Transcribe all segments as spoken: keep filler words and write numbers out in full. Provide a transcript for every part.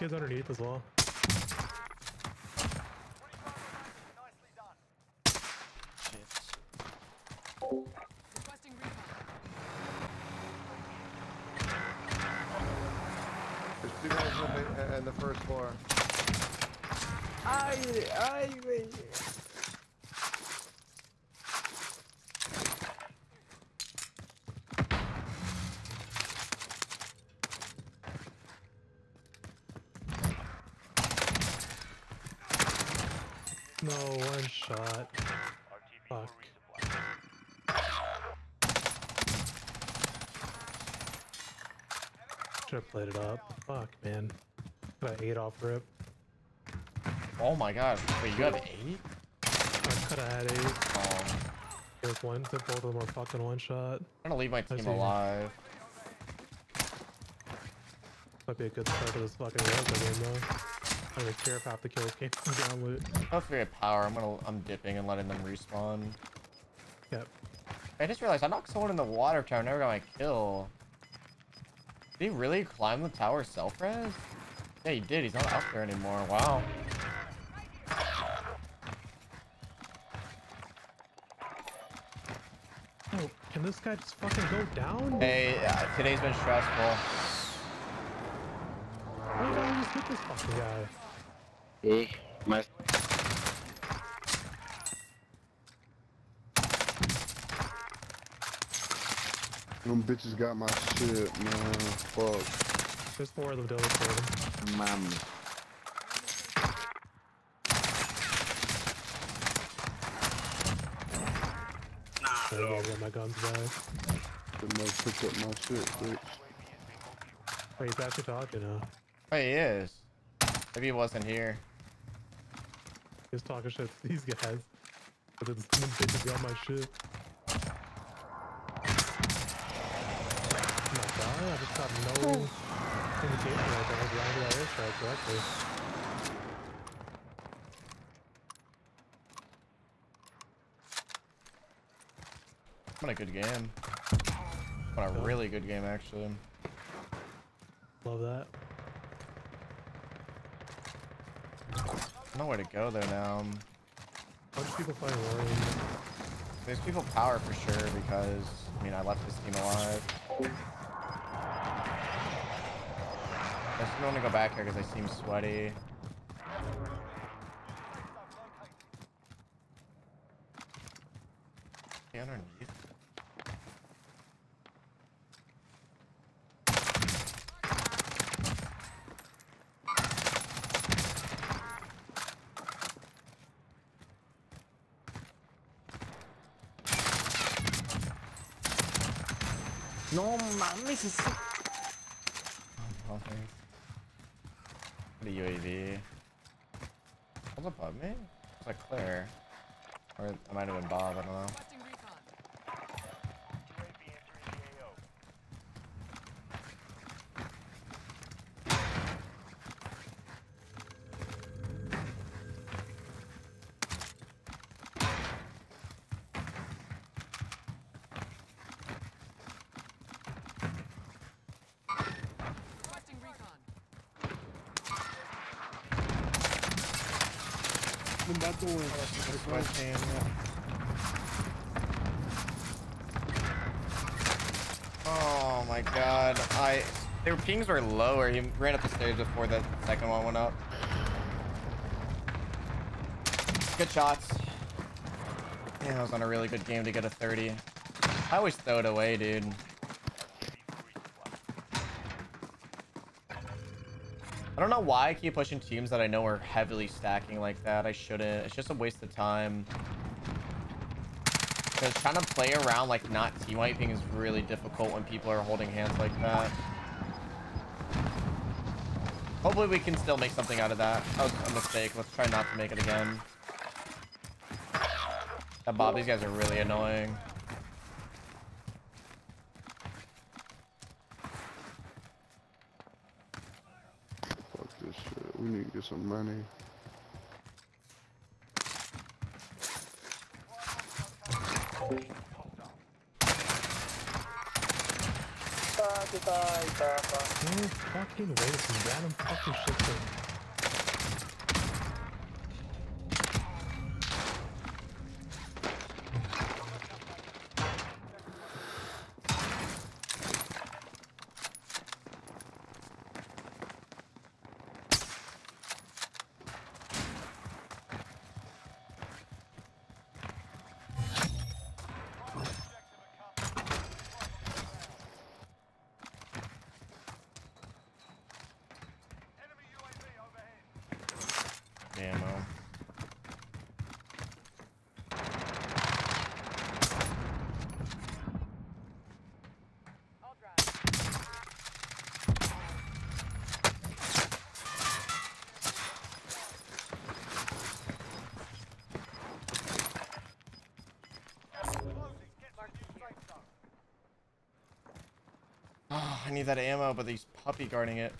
kids underneath as well. There's two guys open in the first floor. I, I, wait. No, one shot. Fuck. Should've played it up. Fuck, man. Got eight off rip. Oh my god. Wait, you have eight? I could've had eight. Oh. There's one, so both of them are fucking one shot. I'm gonna leave my team alive. Might be a good start to this fucking game though. I don't care if half the kills came from down loot. I'll forget power. I'm gonna I'm dipping and letting them respawn. Yep. I just realized I knocked someone in the water tower, never got my kill. Did he really climb the tower self-res? Yeah, he did. He's not up there anymore. Wow. Oh, can this guy just fucking go down? Hey, uh, today's been stressful. Why did I just hit this fucking guy? Hey, my... Them bitches got my shit, man. Fuck. There's four of them, Dylan, for them. Mom. Nah, no. I got my guns back. Didn't know to pick up my shit, bitch. Wait, he's actually talking, huh? Wait, he is. Maybe he wasn't here. He's talking shit to these guys. But it's the bitches got my shit. Oh my god, I just got no indication that I was landing that airstrike correctly. What a good game. What a really good game, actually. Love that. I don't know where to go there now. How much people play Warriors? There's people power for sure because, I mean, I left this team alive. I just don't want to go back here because I seem sweaty. Yeah, underneath. No, mames, it's so... Oh, thanks. What a U A V. What's up, above me? It's like Claire. Or it might have been Bob, I don't know. That door. Oh, that's that's yeah. Oh my god. I their pings were lower. He ran up the stage before that second one went up. Good shots. Yeah, I was on a really good game to get a thirty. I always throw it away, dude. I don't know why I keep pushing teams that I know are heavily stacking like that. I shouldn't. It's just a waste of time. Because trying to play around like not team wiping is really difficult when people are holding hands like that. Hopefully we can still make something out of that. That was a mistake. Let's try not to make it again. That Bob, these guys are really annoying. We need to get some money. Uh, No fucking way, some random fucking shit there. I need that ammo, but he's puppy guarding it.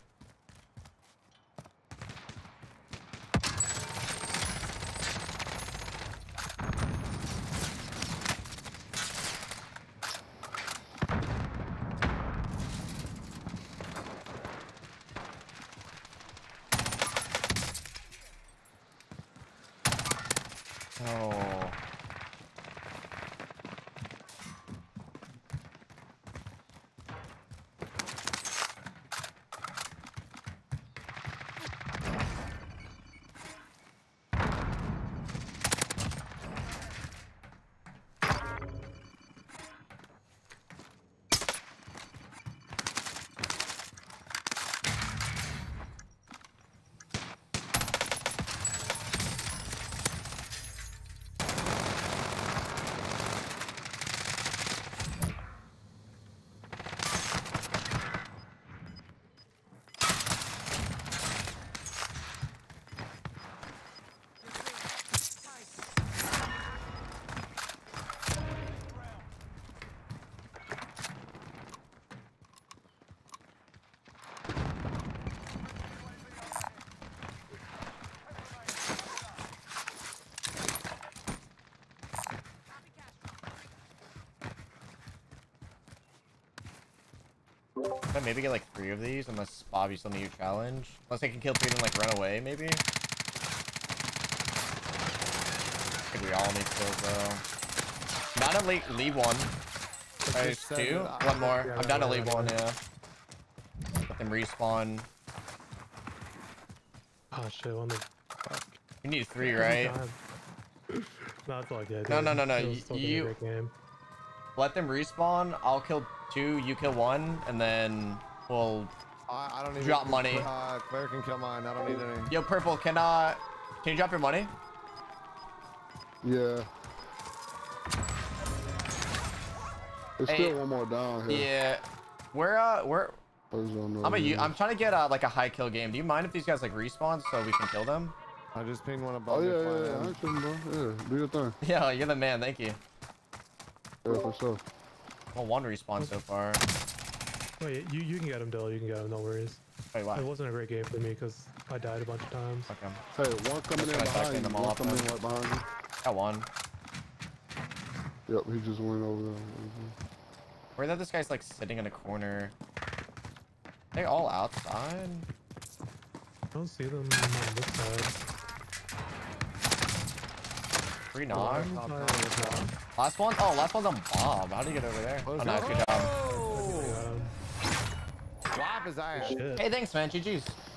Can I maybe get like three of these, unless Bobby still needs a challenge. Unless I can kill three and like run away, maybe. I think we all need kills though. I'm down to leave, leave one. There's two. One more. I'm down to leave one, yeah. Let them respawn. Oh shit, let me. Fuck. You need three, right? No, it's all good. No, no, no, no. You. Let them respawn. I'll kill two, you kill one, and then we'll I, I don't need drop money. Uh, Claire can kill mine. I don't need any. Yo, Purple, can uh, can you drop your money? Yeah. There's hey, still one more down here. Yeah. Where uh, where? I'm a, I'm trying to get uh, like a high kill game. Do you mind if these guys like respawn so we can kill them? I just pinged one above. Oh yeah, yeah, yeah. Bro. Yeah, do your thing. Yeah, you're the man. Thank you. Yeah, for sure. Oh, one respawn so far. Wait, you, you can get him, Dill. You can get him, no worries. Wait, why? It wasn't a great game for me because I died a bunch of times. Okay. Hey, one coming in behind you. One coming in right behind you. Got one. Yep, he just went over there. Where that this guy's like sitting in a corner. Are they all outside? I don't see them on this side. Three knocks. Last one? Oh, last one's on bomb. How do you get over there? Oh, oh nice. Good job. Oh. Wow, bizarre. Hey, thanks, man. G G's.